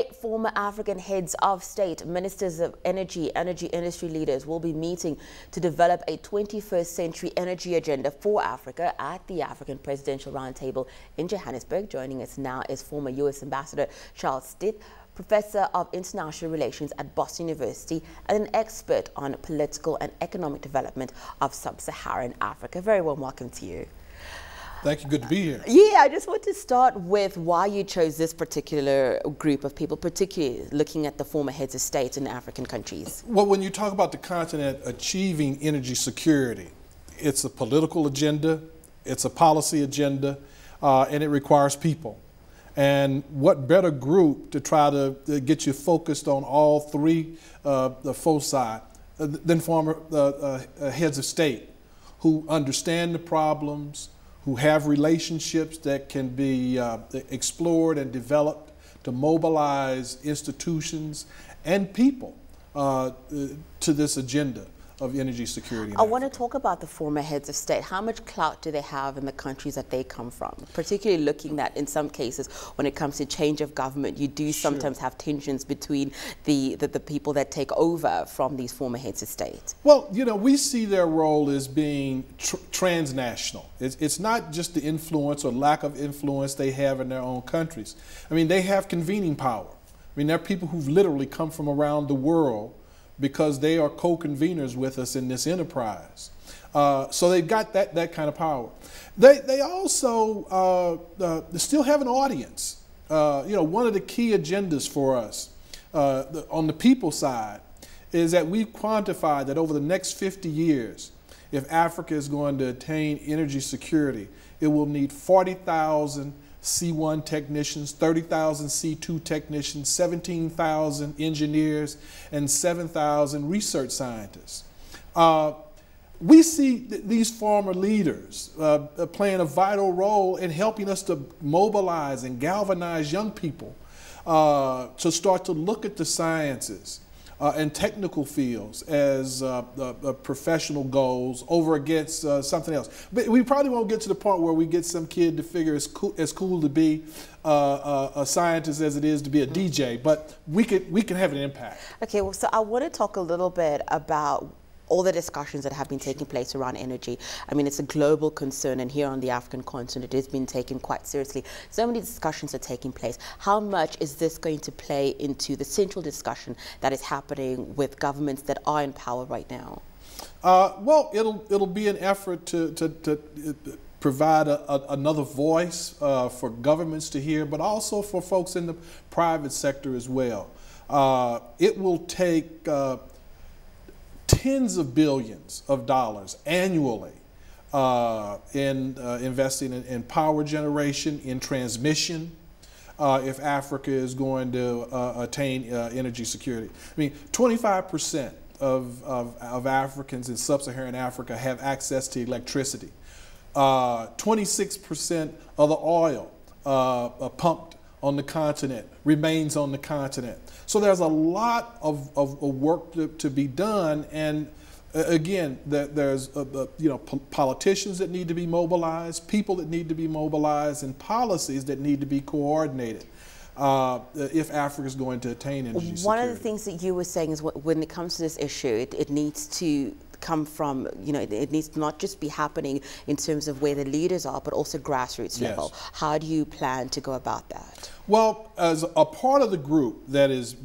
8 former African heads of state, ministers of energy, energy industry leaders will be meeting to develop a 21st century energy agenda for Africa at the African Presidential Roundtable in Johannesburg. Joining us now is former U.S. Ambassador Charles Stith, Professor of International Relations at Boston University and an expert on political and economic development of Sub-Saharan Africa. Very warm welcome to you. Thank you, good to be here. Yeah, I just want to start with why you chose this particular group of people, particularly looking at the former heads of state in African countries. Well, when you talk about the continent achieving energy security, it's a political agenda, it's a policy agenda, and it requires people. And what better group to try to get you focused on all three foci than former heads of state who understand the problems, who have relationships that can be explored and developed to mobilize institutions and people to this agenda of energy security. I want to talk about the former heads of state. How much clout do they have in the countries that they come from? Particularly looking that in some cases when it comes to change of government, you do sometimes have tensions between the people that take over from these former heads of state. Well, you know, we see their role as being transnational. It's not just the influence or lack of influence they have in their own countries. I mean, they have convening power. I mean, there are people who've literally come from around the world because they are co-conveners with us in this enterprise. So they've got that kind of power. They also still have an audience. You know, one of the key agendas for us on the people side is that we've quantified that over the next 50 years, if Africa is going to attain energy security, it will need 40,000 C1 technicians, 30,000 C2 technicians, 17,000 engineers, and 7,000 research scientists. We see these former leaders playing a vital role in helping us to mobilize and galvanize young people to start to look at the sciences and technical fields as professional goals over against something else. But we probably won't get to the point where we get some kid to figure it's cool to be a scientist as it is to be a DJ, but we can have an impact. Okay, well, so I want to talk a little bit about all the discussions that have been taking place around energy. I mean, it's a global concern, and here on the African continent, it has been taken quite seriously. So many discussions are taking place. How much is this going to play into the central discussion that is happening with governments that are in power right now? Well, it'll be an effort to provide another voice for governments to hear, but also for folks in the private sector as well. It will take tens of billions of dollars annually in investing in power generation, in transmission, if Africa is going to attain energy security. I mean, 25% of Africans in Sub-Saharan Africa have access to electricity. 26% of the oil pumped on the continent remains on the continent. So there's a lot of work to be done, and again, there's you know, politicians that need to be mobilized, people that need to be mobilized, and policies that need to be coordinated if Africa is going to attain energy security. One of the things that you were saying is when it comes to this issue, it needs to come from, you know, it needs to not just be happening in terms of where the leaders are, but also grassroots level. How do you plan to go about that? Well, as a part of the group that is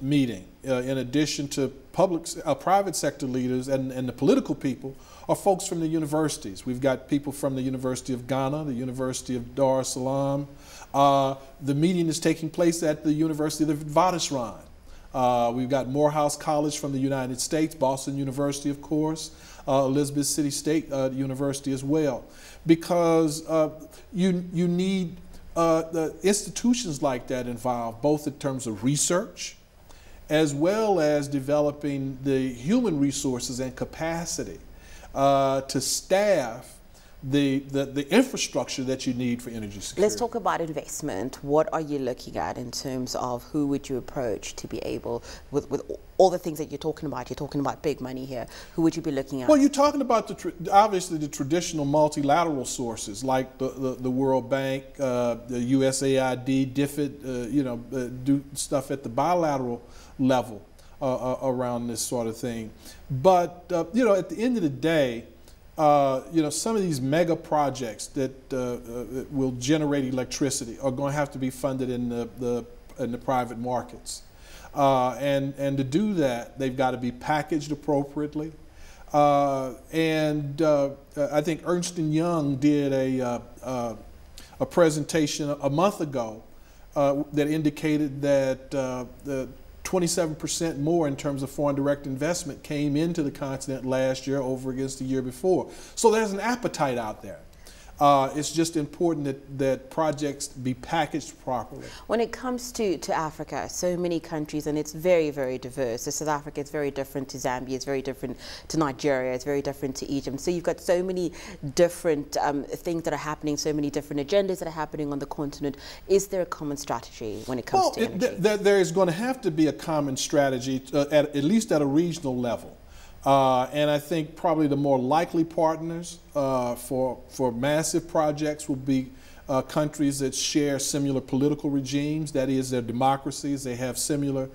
meeting, in addition to private sector leaders and the political people, are folks from the universities. We've got people from the University of Ghana, the University of Dar es Salaam. The meeting is taking place at the University of the Witwatersrand. We've got Morehouse College from the United States, Boston University, of course, Elizabeth City State University as well, because you need the institutions like that involved, both in terms of research as well as developing the human resources and capacity to staff the infrastructure that you need for energy security. Let's talk about investment. What are you looking at in terms of who would you approach to be able, with all the things that you're talking about big money here, who would you be looking at? Well, you're talking about obviously the traditional multilateral sources like the World Bank, the USAID, DFID, you know, do stuff at the bilateral level around this sort of thing. But, you know, at the end of the day, you know, some of these mega projects that will generate electricity are going to have to be funded in the private markets, and to do that, they've got to be packaged appropriately. And I think Ernst & Young did a presentation a month ago that indicated that the 27% more in terms of foreign direct investment came into the continent last year over against the year before. So there's an appetite out there. It's just important that projects be packaged properly. When it comes to Africa, so many countries, and it's very, very diverse. So South Africa is very different to Zambia, it's very different to Nigeria, it's very different to Egypt. So you've got so many different things that are happening, so many different agendas that are happening on the continent. Is there a common strategy when it comes to energy? There is going to have to be a common strategy, at least at a regional level. And I think probably the more likely partners for massive projects will be countries that share similar political regimes, that is, their democracies, they have similar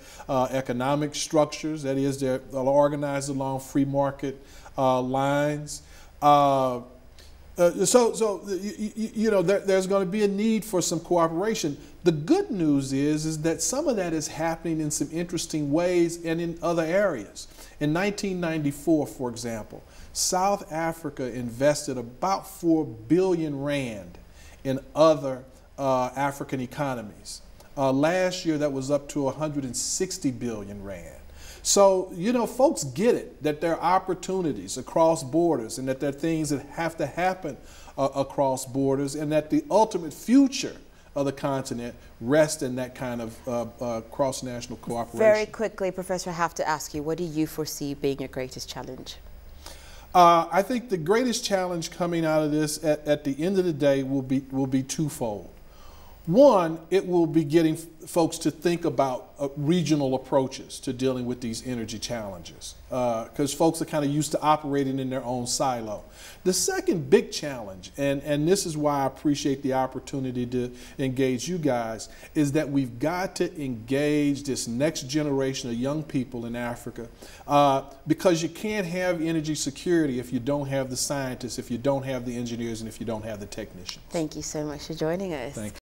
economic structures, that is, they're organized along free market lines. You know, there's going to be a need for some cooperation. The good news is that some of that is happening in some interesting ways and in other areas. In 1994, for example, South Africa invested about 4 billion rand in other African economies. Last year, that was up to 160 billion rand. So, you know, folks get it, that there are opportunities across borders and that there are things that have to happen across borders, and that the ultimate future of the continent rests in that kind of cross-national cooperation. Very quickly, Professor, I have to ask you, what do you foresee being your greatest challenge? I think the greatest challenge coming out of this at the end of the day will be twofold. One, it will be getting folks to think about regional approaches to dealing with these energy challenges, because folks are kind of used to operating in their own silo. The second big challenge, and this is why I appreciate the opportunity to engage you guys, is that we've got to engage this next generation of young people in Africa, because you can't have energy security if you don't have the scientists, if you don't have the engineers, and if you don't have the technicians. Thank you so much for joining us. Thank you.